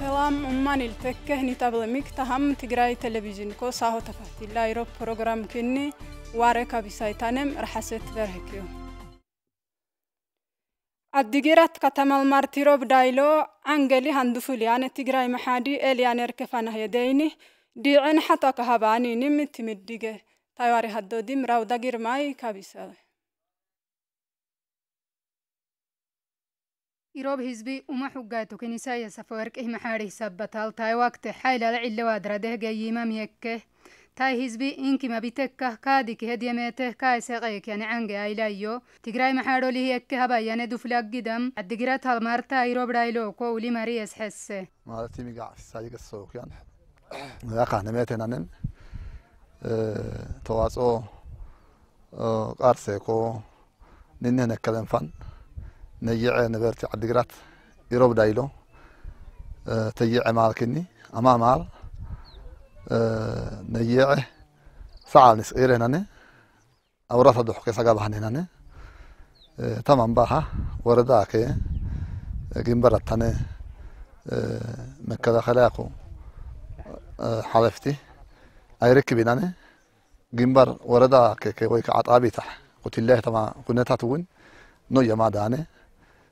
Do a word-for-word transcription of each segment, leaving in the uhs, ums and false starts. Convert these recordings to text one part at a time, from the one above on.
سلام أماني التكه نتابلمك تهم تجري تلفزيون كو ساهو تفتي لا يروب برنامج كني وارك بسايتانم رحست برهكيو. الدقيرات كتمل مارتيرو بدايلو عنجلي هندفوليان تجري محادي إليانر كفانه يديني ديعن حتى كهباني نم تمدجه تياري هدوديم راو دقير ماي كبساله. يروب حزبي وما حقاتو كنسايا سفورك إيه محاري سبتال تاي وقت حايلة لعلو أدرده قيمة ميكه تاي حزبي إنك ما بيتكه كادك هدي ميته كاي ساقيك يعني عنقه أيلايو تقراي محارو ليه يكه هبا يعني دفلاق قدم الدقرات هالمارتا يروب رايلوكو ولي مريس حسه مالتي ميقع في السايق السوق يعني ملاقه نميته ننم تواسو قارسيكو ننه نكلم فن نجيع نبرتي عدقرات يروب دايلو أه تجيع مالكني أما مال أه نجيع ساعة نسقير هنا أو رصد حقي سقابها هنا أه تمام باها ورداك جنبرت هنا أه مكة خلاقو أه حلفتي أي ركبين هنا جنبر ورداك كي ويك عطابي تح قلت الله تما قلنتها تون نويا ما دانه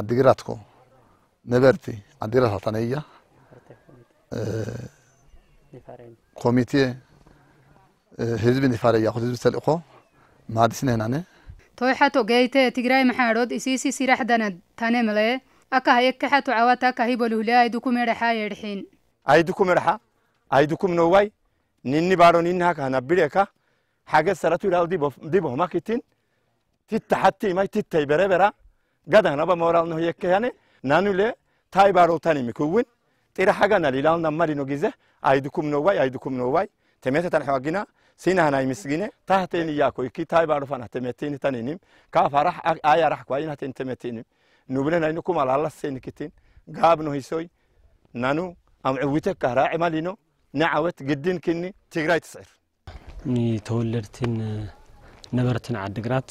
عدقراتكو نبرتي عدقرات وطنية أه كوميتي حزب نفارية خو حزب سلقو ما دي سنة هنا طويحاتو جايته تقراي محارود إسيسي سيراح دانا تانملي أكا هيكحاتو عواتا كهيبو لهلا أيدوكو مرحا يرحين أيدوكو مرحا أيدوكو منوواي نيني بارو نينها كهنبريكا حاجة سراتو لهلا دي بهما كتين تيت حتى ما تيت تيبرة برا قد أنا بمورال إنه يكهاني نانو له تاي بارو تاني مكون ترى حاجة نليلان نماري نجزه أيدكم نواي أيدكم نواي تميت تنحواجنا سينها ناي مسجينه تحتيني ياكو يكى تاي بارو فنه تميتين تانينيم كاف راح آية راح كوينه تين تميتينيم نبلنا إنكم على الله سين كتين جاب نهيسوي نانو أم عويتك كهراء عملينه نعوت جدين كني تجري تسعر ني تولرتين نبرتن عدقرات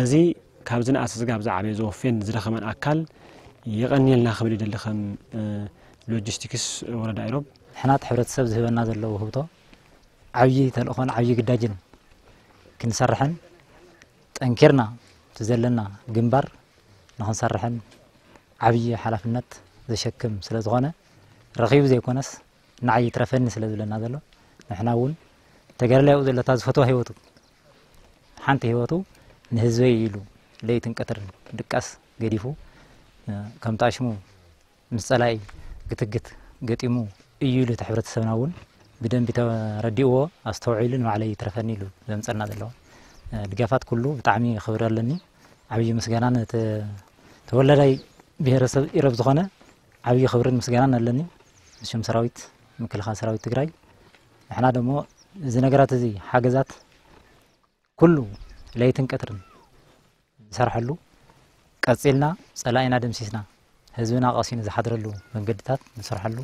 نزي كابزن أساس كابز عبيز وفين زرخمان أكل يغني لنا خبري دلخم لوجستيكس ورد أوروب حنا تحرت سبز هو النادر لو هبطه عوي تلقون عوي قداجن كن سرحن أنكرنا تزلنا جنبر نحن سرحن عوي حلف النت ذا شكم سلزغانة رغيب زي كونس نعي ترفني سلزل النادر لو نحن أول تجرى له إذا تزفتوا هيوتو حنت هيوتو نهزوي يلو ليتن كتر دكاس قديفو كم تعشمو مسألة قتقت قتيمو يلو تحبرت السناون بدن بترديوه أستوعيلن وعليه ترفني له لمسألنا ذا اللون الجافات كله بتعمي خبر لني عبي مسجنان ت تولى لي بهرس إرب زغنة عبي خبر مسجنان لني مش مسراويت ممكن خان سراويت تجري إحنا دمو زنقرات زي حاجزات كله ليتن كترن سرحلو قصيلنا صلاينا دمسيسنا حزبنا قاسين زحدرلو منقدتات نسرحلو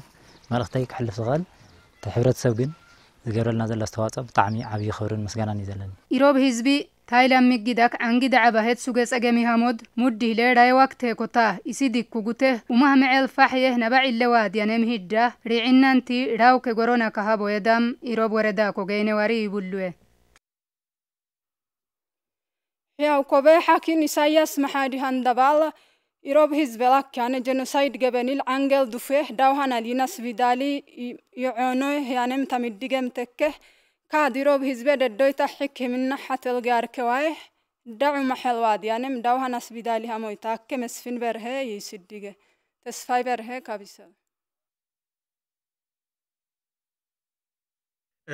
مالختي كحلف صغال تحبرت سبن زغرلنا زل استواصب طعمي عبي خبرن مسغاناني زلن يروب حزبي تايلام ميغيداك عنغي دعبه هت سوغس اغمي هامود مودي ليداي وقته كوتا اسيدي كوغته ومهما الفح يهنبع اللواد ينم هيدا ريعنا انتي راوك غورونا كهابو يدم يروب وردا كوغيني واري يبلوه يا كوبي حكي نسايس محادي هندبال يروب هزبلاك كان جنوسايد جبنيل عنجل دفه دوهنا ليناس فيدالي يعنوه يعني متمدجم تكه كاد يروب هزبلة دويت حك من ناحية الجار كواه دعو محل واد يعني مدوهنا سفيدالي هم يتاك مسفين بره يسدجه تسفاي بره كابيسل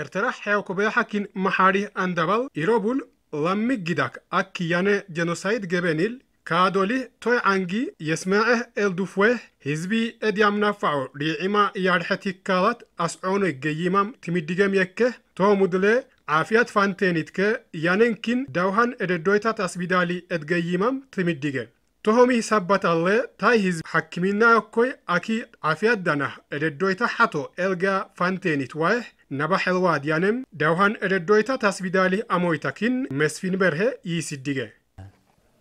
ارتاح يا كوبيحكين محاري أندبل يروبل لمي جداك أكي يعني جنوسايد جبنيل كادولي توي عنجي يسمعه الدفوه هزبي اديام نافعو ريعما يارحتي كالات اسعون الجيمام تمدقام يكه تو مدلي عافيات فانتينيتك ياننكين دوهان اددويتا تسبيدالي ادجيمام تمدقام توهمي سبت الله تاي هزب حكمينا كوي اكي عافيات دانه اددويتا حتو الجا فانتينيت وايه نبح الواد يانم دوهان اددويتا تسبيدالي امويتاكين مسفين بره يسدقه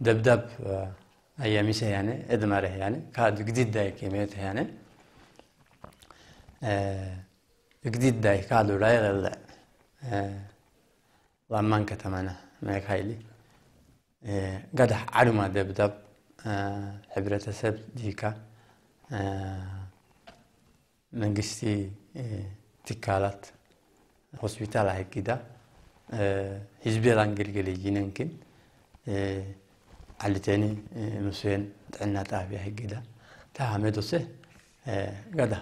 دبدب أياميشه يعني إدماره يعني كاد جديد ده كميته يعني جديد ده كادو راي غل لما كتمنه ما يخيلي قد عرما دبدب عبرة سب ديكا من قصي تكالات هوسبيتال هكذا هزبيران قلقلي ينكن على تاني مسوين عنا تعبي هجدا تعمدوا سه قدا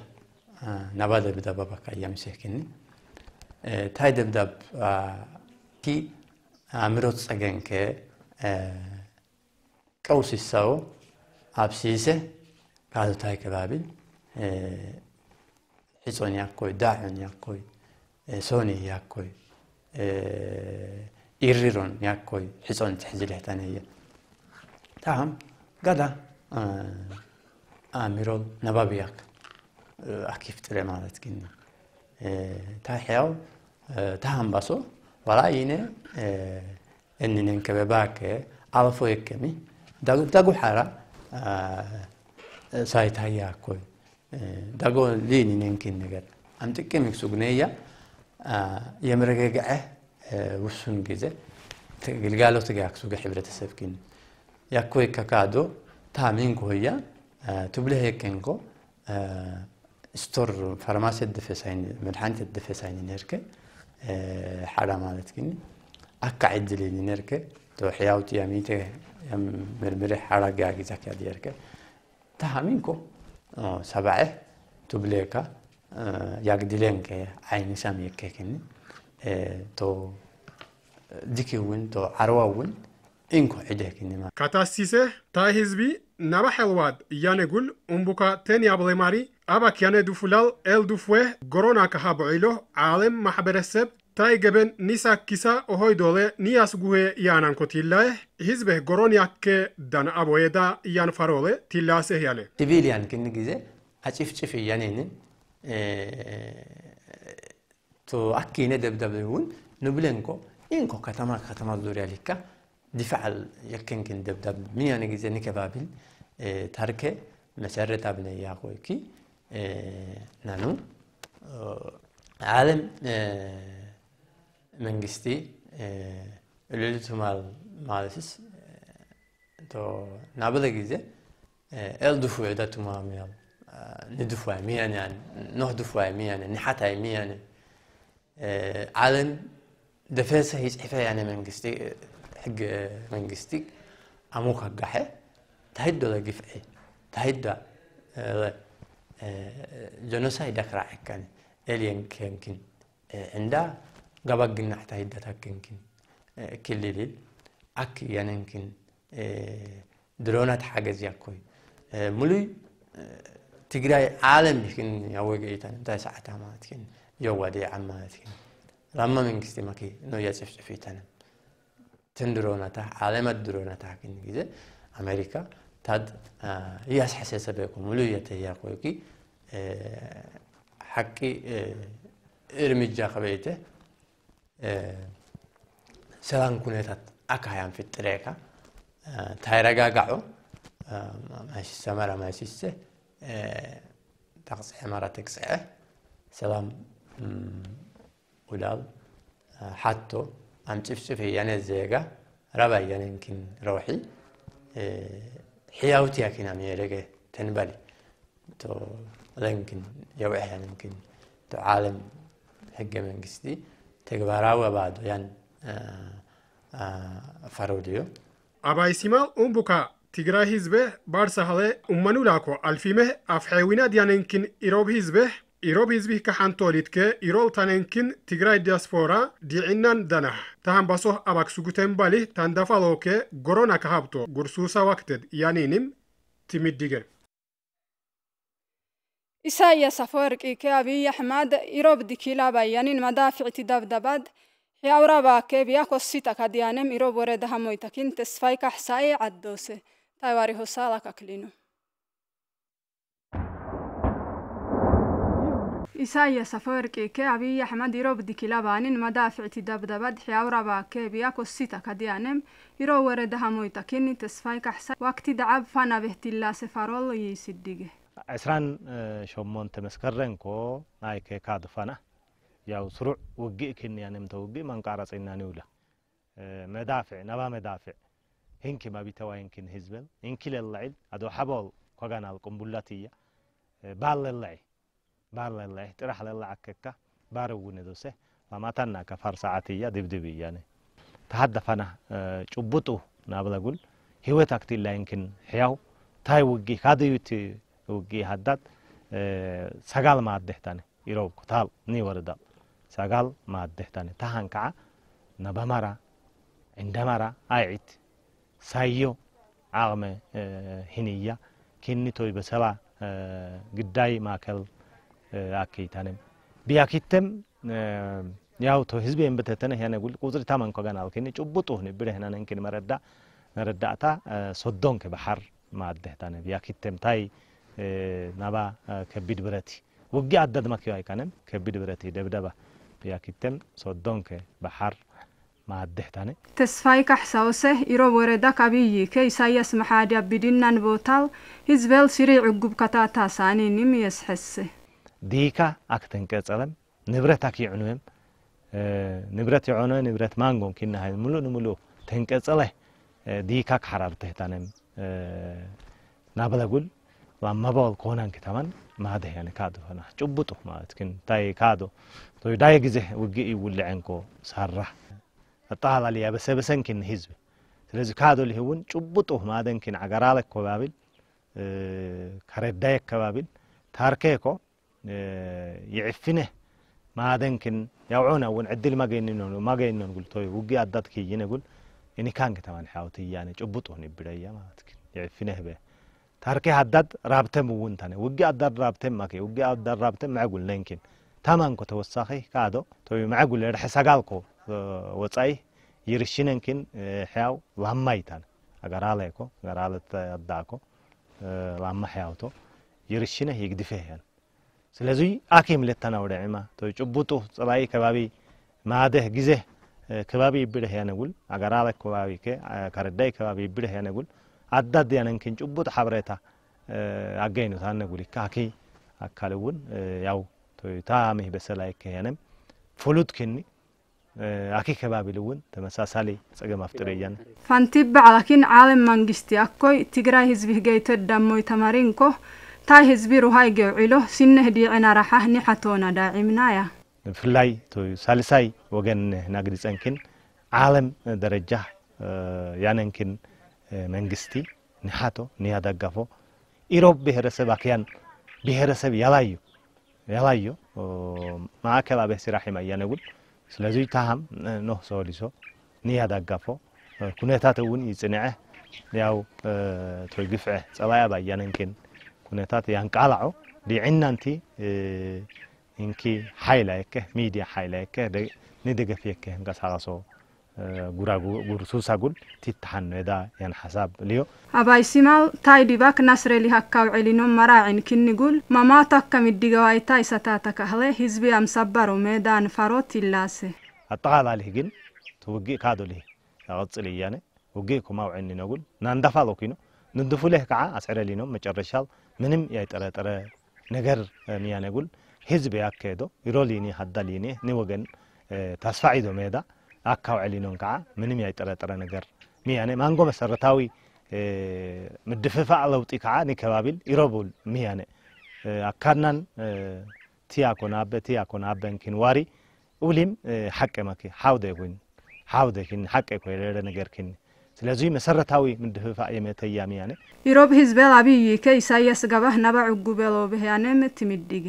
نبادر بدأ بابا كأيام سكني تايد بدأ كي عمرت سجن ك كوسي سو عبسيسه قالوا تاي كبابين حسون يأكل داعون يأكل سوني يأكل إيريرون يأكل حسون تحزله تانية تاهم قدا آميرول نبابيك أكيف ترى مالت كنا تاحيو تاهم بسو ولا ينه إني نكبباك على فوقك مي داغو داغو حارة سايت هيا كوي داغو ليني نمكن نقدر أنت كميك سجنية يمرجعه وشون جزء تقلقالو تجاك سوق حبرة السفكين يا كوي كاكادو تامين كويا تبليه كنكو استور فارماسي الدفسين مرحانة الدفسين نيركي حرام عالتكني أكا عدلي نيركي تو حياوتي يميتي يم مرمري حراقي عاقزاك يا ديركي تامينكو سبعه تبليكا يقدلينكي عيني ساميكي كني تو ديكي وين تو عروا وين إنكو عدهك إنما كتاسيسه تا هزبي نبح الواد يانقول أمبوكا تاني أبلي ماري أباك ياني دوفلال إل دوفوه غرونا كهاب عيلوه عالم محبر السب تاي جبن نيسا كيسا أهوي دولي نياسقوه يانانكو تلاه هزبه غرون ياك دان أبوه دا يان فارولي تلاسه يالي تبيل يان كنجيزه أشيف شفي يانين تو أكيني دبدبهون نبلنكو إنكو كتما كتما دوريا لكا دفاع يمكن كن دبدب من يعني جزء نكبابين تركه مسيرة تابني يا كويكي نانو عالم منجستي اللي تمال مالسس تو نابله جزء الدفوع ده تمام يال ندفوع مي يعني نه دفوع مي يعني نحتى مي يعني عالم دفاسه هيج حفاية يعني منجستي حق منجستيك عموك الجحة تهدى لجفعي تهدى جنوسايد أكراعك كان إلين يمكن عندها قبق جناح تهدى تك يمكن كل ليل أك يعني يمكن درونات حاجز يكوي ملوي تجري عالم يمكن يوجي تان تاي ساعتها ما تكين يوادي عما تكين لما منجستي ماكي نويا سفشفي تان تندرونا تا عالم الدرونا تا كن كذا أمريكا تاد ياس حساسة بيكون ملويته يا كويكي حكي إرميج جاكبيته سلام كونيتا أكايام في التريكا تايرجع قعو ماشي سمرة ماشي سه تقص حمارة تقصه سلام ولاد حتى أم تشوف شوفي يعني زيجا ربع يعني يمكن روحي حياوتيك نعم يا رجع تنبلي تو لكن يوحي يعني يمكن تعلم حاجة من قصدي تكبروا بعده يعني فروديو. أبا سيمال أم بكا تجرى هزبه بارسهله أمنو لاكو ألفيمه أفحيونا ديان يمكن إيروب هزبه إيروب هزبه كحنتوليت كإيروب تان يمكن تجرى دياسفورا ديعنان دنه تهم بسوه أباك سقطن بالي تندفعلو كجرونا كهابتو جرسوسا وقتد يعني نم تمديجه. إسايا سفرك إكابي أحمد إيروب دكيلابا يعني المدافع تداب دباد يا ورابا كبيا قصيتك أديانم إيروب ورد همويتكين تسفيك حساي عدوسه تايواري حسالك أكلينو إسايا سفرك إكابي أحمد إيروب دكيلابا يعني المدافع تداب دباد يا ورابا كبيا قصيتك أديانم إيروب ورد همويتكين تسفيك حساي وقت دعب فنا بهتلا سفرول يسدقه عسران شمون تمسكرن كو نايك كاد فنا يا سرع وجئك إني أنا متوجئ من قارص إن نولا مدافع نبا مدافع هنك ما بيتوا هنكن هزبل هنك للعب أدو حبال كجانا القنبلاتية بال للعب بال للعب ترح للعب ككة بارو ندوسه لما تنا كفر ساعتية دبدبي يعني تهدفنا شبطه نابل أقول هو تكتيل هنكن حياو تاي وجئ هذا يتي وجي هداد سجال ما عده تاني يروب كتال ني وردا سجال ما عده تاني تهان كع نبامرا عندمرا عيد سايو عامة هنية كني توي بسلا قداي ماكل أكيد تاني بيأكيدتم ياو تو حزبين بتتنه يعني أقول قدر تمن كجنال كني جبتوهني برهنا نكين مردا مردا تا صدّون كبحر ما عده تاني بيأكيدتم تاي نبا كبيد براتي وجي عدد ما كيو كانم كبيد براتي دبدبا يا كيتم صدونك بحر ما عده تاني تسفايك حساوسه يرو وردا كبي كي سايس محاد بدينن بوتال هزبل سري عقب كتا تاساني نم يسحسه ديكا اكتن كصلم نبرتك يعنوم نبرت يعنو نبرت مانغون كنا هاي ملو نملو تنكصله ديكا خربته تانم نابلغول لما بقول كونان كتمن ما ده يعني كادو هنا جبته ما تكن تاي كادو توي داي جزه وجي يولع عنكو سهرة الطالع ليه بس بس يمكن هزبه لازم كادو اللي هون جبته ما ده يمكن عجرالك كوابل خرب دايك كوابل تاركيكو يعفنه ما ده يمكن يوعونه ونعدل ما جيننه ما جيننه نقول توي وجي عدد كي نقول إني كان كتمن حاوتي يعني جبته نبريا ما تكن يعفنه به تاركي حدد رابطه مون ثاني وجي عدد رابطه ماكي وجي عدد رابطه معقول لينكن تمام كو توسخي كادو توي معقول رح سغالكو وصاي يرشينكن حياو لامايتان اغرالايكو غرالت اداكو لاما حياوتو يرشينه يقدفه يعني سلازي اكيم لتناودا ما توي چبوتو صلاي كبابي ما ده غزه كبابي بده ينقول اغرالايكو كبابي كرداي كبابي بده ينقول عدد يعني يمكن جبوت حبرتها عجينو ثاني نقولي كاكي أكلون ياو توي تامه بس لايك يعني فلوت كني أكيد كبابي لون تمساسالي سجم أفتريان. فانتبه على كن عالم منجستي أكوي تجرى هزبه جيت الدم ويتمارينكو تاي هزبيرو هاي جوعله سنه دي أنا راح نحتونا داعمنايا. في اللي توي سالساي وجن نقدس يمكن عالم درجة يعني يمكن منجستي نحاتو نيادا قفو إيروب بهرسب أكيان بهرسب يلايو يلايو ما كلا بهسراحي ما ينقول سلزوج تهم نه سوليسو نيادا قفو كنتاتون يصنعه لأو توقفه سلايا بيان يمكن كنتات ينقلعو دي عننتي إنكي حيلك ميديا حيلك ندق فيك نقص غورا غورسوسا غول تيتحن ودا ين حساب ليو اباي سيمال تاي ديباك نصر لي هكاو علينو مراعين كن نقول ماما تاكم الدغواي تاي ستاتك اهله حزبي ام صبرو ميدان فاروت يلاسه اطال عليه كن توجي كادو لي اغص لي يعني وجيكم او عين نقول نندفالو كينو ندفو له كع اسعر لينو مچرشال منم يا يطرطره نجر ميا نقول حزبي اكيدو يروليني حداليني ني وغن تسفعيدو ميدا أكاو علينون كع مني مية ترى ترى نجار مي يعني ما نقول بس الرتاوي مدفع على وتكاني كبابل يربول ميانة أكنن تياكون أب تياكون أب يمكن واري ولم حق ماكي حاود يكون حاود يمكن حق يكون لأن غيركن سلازوي مسرة تاوي مدفع يمت أياميانة يرب هزب العبي كي سايس جبه نبع الجبل بهانة متمدق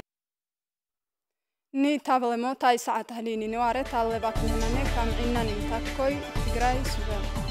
ني تابلمو تاي ساعة هليني نوارة تالبك منك كم عنا نتكوي تجري سبب